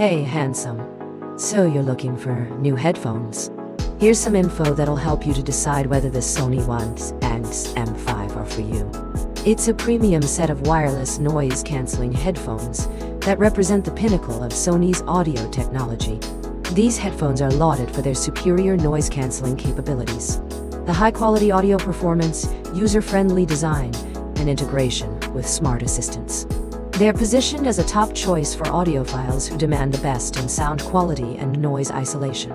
Hey handsome, so you're looking for new headphones? Here's some info that'll help you to decide whether the Sony WH-1000XM5 are for you. It's a premium set of wireless noise-canceling headphones that represent the pinnacle of Sony's audio technology. These headphones are lauded for their superior noise-canceling capabilities. The high-quality audio performance, user-friendly design, and integration with smart assistants. They're positioned as a top choice for audiophiles who demand the best in sound quality and noise isolation.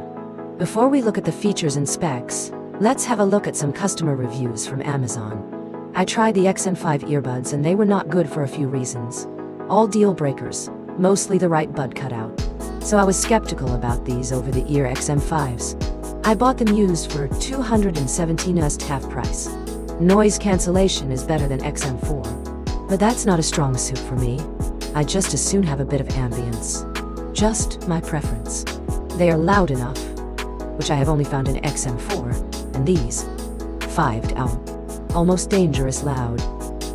Before we look at the features and specs, let's have a look at some customer reviews from Amazon. I tried the XM5 earbuds and they were not good for a few reasons. All deal breakers, mostly the right bud cutout. So I was skeptical about these over-the-ear XM5s. I bought them used for $217 half price. Noise cancellation is better than XM4. But that's not a strong suit for me. I just as soon have a bit of ambience. Just my preference. They are loud enough, which I have only found in XM4, and these. 5 out. Almost dangerous loud.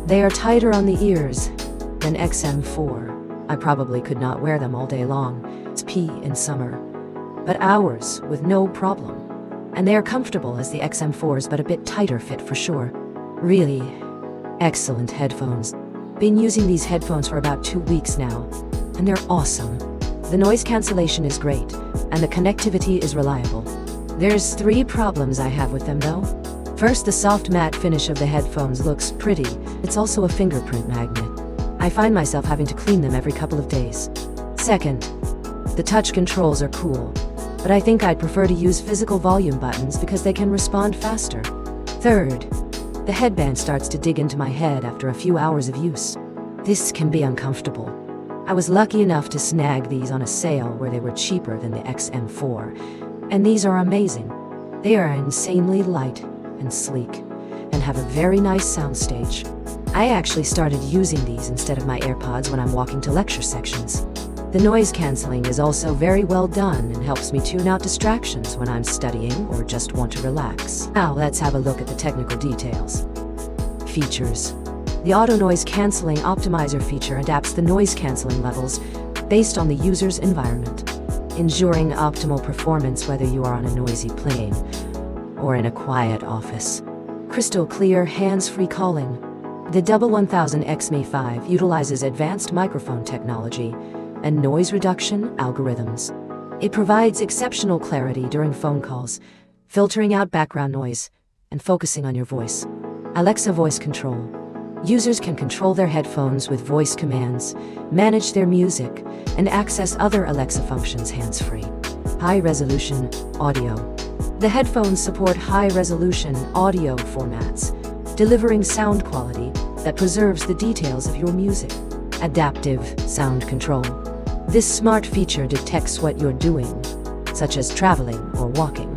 They are tighter on the ears than XM4. I probably could not wear them all day long. It's pee in summer. But hours with no problem. And they are comfortable as the XM4s, but a bit tighter fit for sure. Really excellent headphones. Been using these headphones for about 2 weeks now, and they're awesome. The noise cancellation is great, and the connectivity is reliable. There's 3 problems I have with them though. First, the soft matte finish of the headphones looks pretty. It's also a fingerprint magnet. I find myself having to clean them every couple of days. Second, the touch controls are cool, but I think I'd prefer to use physical volume buttons because they can respond faster. Third, the headband starts to dig into my head after a few hours of use. This can be uncomfortable. I was lucky enough to snag these on a sale where they were cheaper than the XM4, and these are amazing. They are insanely light and sleek, and have a very nice soundstage. I actually started using these instead of my AirPods when I'm walking to lecture sections. The noise cancelling is also very well done and helps me tune out distractions when I'm studying or just want to relax. Now let's have a look at the technical details. Features. The auto noise cancelling optimizer feature adapts the noise cancelling levels based on the user's environment, ensuring optimal performance whether you are on a noisy plane or in a quiet office. Crystal clear hands-free calling. The WH-1000XM5 utilizes advanced microphone technology and noise reduction algorithms. It provides exceptional clarity during phone calls, filtering out background noise, and focusing on your voice. Alexa voice control. Users can control their headphones with voice commands, manage their music, and access other Alexa functions hands-free. High-resolution audio. The headphones support high-resolution audio formats, delivering sound quality that preserves the details of your music. Adaptive sound control. This smart feature detects what you're doing, such as traveling or walking,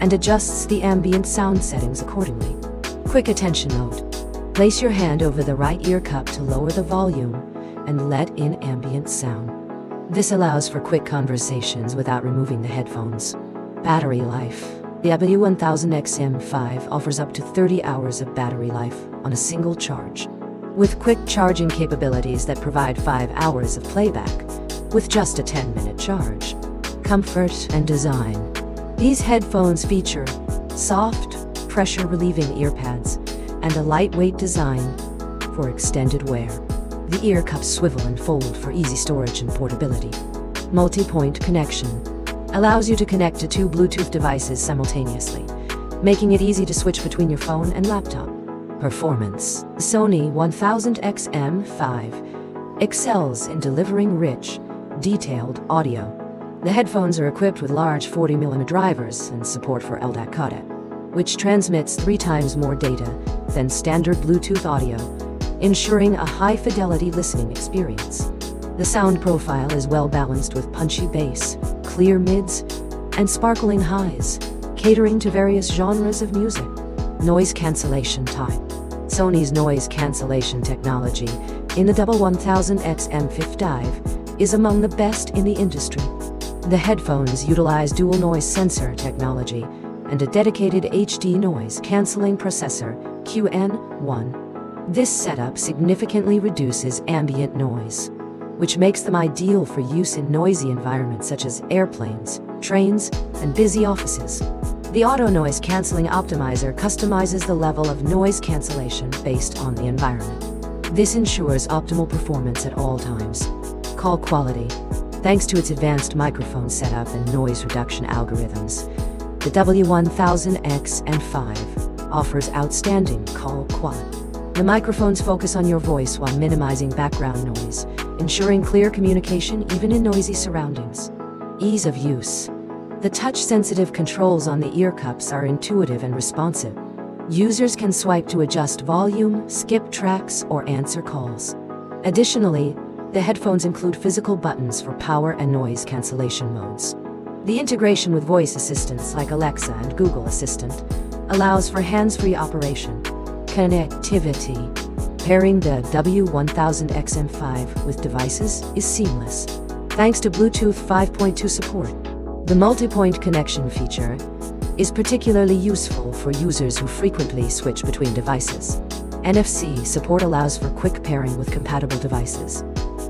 and adjusts the ambient sound settings accordingly. Quick attention mode. Place your hand over the right ear cup to lower the volume and let in ambient sound. This allows for quick conversations without removing the headphones. Battery life. The WH-1000XM5 offers up to 30 hours of battery life on a single charge, with quick charging capabilities that provide 5 hours of playback with just a 10-minute charge. Comfort and design. These headphones feature soft, pressure-relieving earpads and a lightweight design for extended wear. The ear cups swivel and fold for easy storage and portability. Multi-point connection allows you to connect to 2 Bluetooth devices simultaneously, making it easy to switch between your phone and laptop. Performance. Sony WH-1000XM5 excels in delivering rich, detailed audio. The headphones are equipped with large 40mm drivers and support for LDAC codec, which transmits 3 times more data than standard Bluetooth audio, ensuring a high-fidelity listening experience. The sound profile is well-balanced with punchy bass, clear mids, and sparkling highs, catering to various genres of music. Noise cancellation type. Sony's noise cancellation technology in the WH-1000XM5 is among the best in the industry. The headphones utilize dual noise sensor technology and a dedicated HD noise cancelling processor, QN1. This setup significantly reduces ambient noise, which makes them ideal for use in noisy environments such as airplanes, trains, and busy offices. The Auto Noise Cancelling Optimizer customizes the level of noise cancellation based on the environment. This ensures optimal performance at all times. Call quality. Thanks to its advanced microphone setup and noise reduction algorithms, the W1000XM5 offers outstanding call quality. The microphones focus on your voice while minimizing background noise, ensuring clear communication even in noisy surroundings. Ease of use. The touch-sensitive controls on the ear cups are intuitive and responsive. Users can swipe to adjust volume, skip tracks, or answer calls. Additionally, the headphones include physical buttons for power and noise cancellation modes. The integration with voice assistants like Alexa and Google Assistant allows for hands-free operation. Connectivity. Pairing the W1000XM5 with devices is seamless, thanks to Bluetooth 5.2 support. The multi-point connection feature is particularly useful for users who frequently switch between devices. NFC support allows for quick pairing with compatible devices.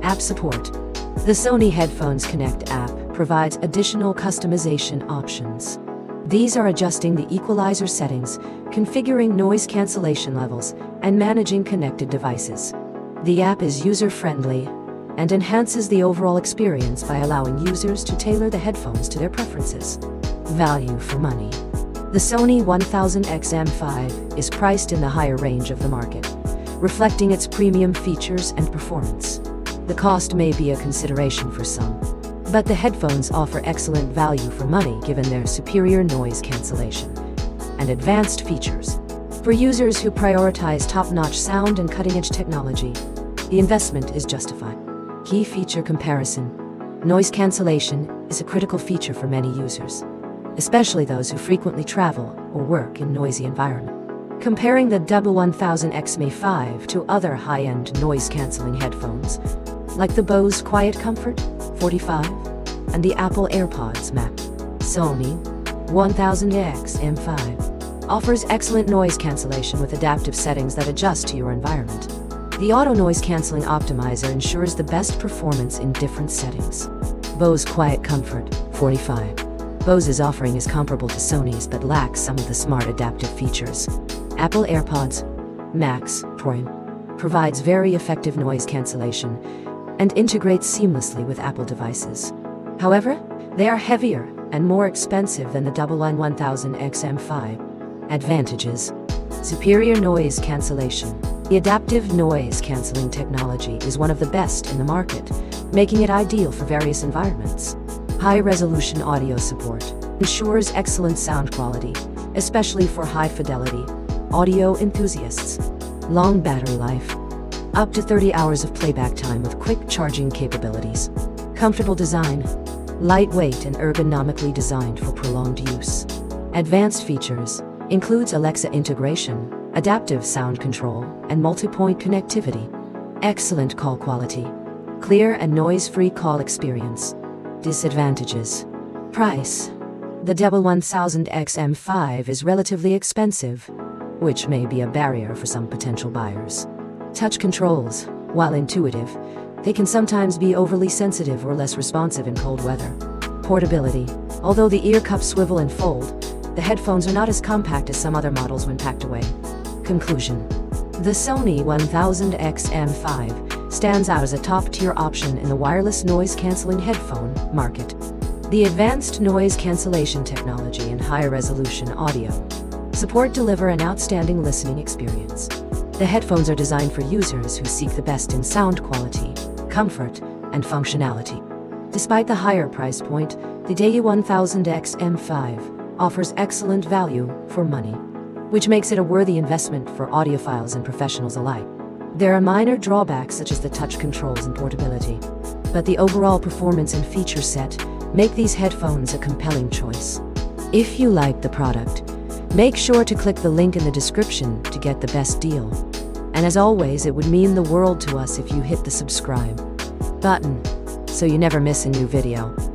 App support. The Sony Headphones Connect app provides additional customization options. These are adjusting the equalizer settings, configuring noise cancellation levels, and managing connected devices. The app is user-friendly and enhances the overall experience by allowing users to tailor the headphones to their preferences. Value for money. The Sony W1000XM5 is priced in the higher range of the market, reflecting its premium features and performance. The cost may be a consideration for some, but the headphones offer excellent value for money given their superior noise cancellation and advanced features. For users who prioritize top-notch sound and cutting-edge technology, the investment is justified. Key feature comparison. Noise cancellation is a critical feature for many users, especially those who frequently travel or work in noisy environments. Comparing the W1000XM5 to other high-end noise-canceling headphones, like the Bose QuietComfort 45 and the Apple AirPods Max, Sony W1000XM5 offers excellent noise cancellation with adaptive settings that adjust to your environment. The Auto Noise Cancelling Optimizer ensures the best performance in different settings. Bose QuietComfort 45. Bose's offering is comparable to Sony's but lacks some of the smart adaptive features. Apple AirPods Max Prime provides very effective noise cancellation and integrates seamlessly with Apple devices. However, they are heavier and more expensive than the W1000XM5. Advantages. Superior noise cancellation. The adaptive noise cancelling technology is one of the best in the market, making it ideal for various environments. High-resolution audio support ensures excellent sound quality, especially for high-fidelity audio enthusiasts. Long battery life. Up to 30 hours of playback time with quick charging capabilities. Comfortable design. Lightweight and ergonomically designed for prolonged use. Advanced features. Includes Alexa integration, adaptive sound control, and multi-point connectivity. Excellent call quality. Clear and noise-free call experience. Disadvantages. Price. The W1000XM5 is relatively expensive, which may be a barrier for some potential buyers. Touch controls, while intuitive, they can sometimes be overly sensitive or less responsive in cold weather. Portability. Although the ear cups swivel and fold, the headphones are not as compact as some other models when packed away. Conclusion. The Sony W1000XM5 stands out as a top-tier option in the wireless noise-canceling headphone market. The advanced noise cancellation technology and high-resolution audio support deliver an outstanding listening experience. The headphones are designed for users who seek the best in sound quality, comfort, and functionality. Despite the higher price point, the W1000XM5 offers excellent value for money, which makes it a worthy investment for audiophiles and professionals alike. There are minor drawbacks such as the touch controls and portability, but the overall performance and feature set make these headphones a compelling choice. If you like the product, make sure to click the link in the description to get the best deal. And as always, it would mean the world to us if you hit the subscribe button so you never miss a new video.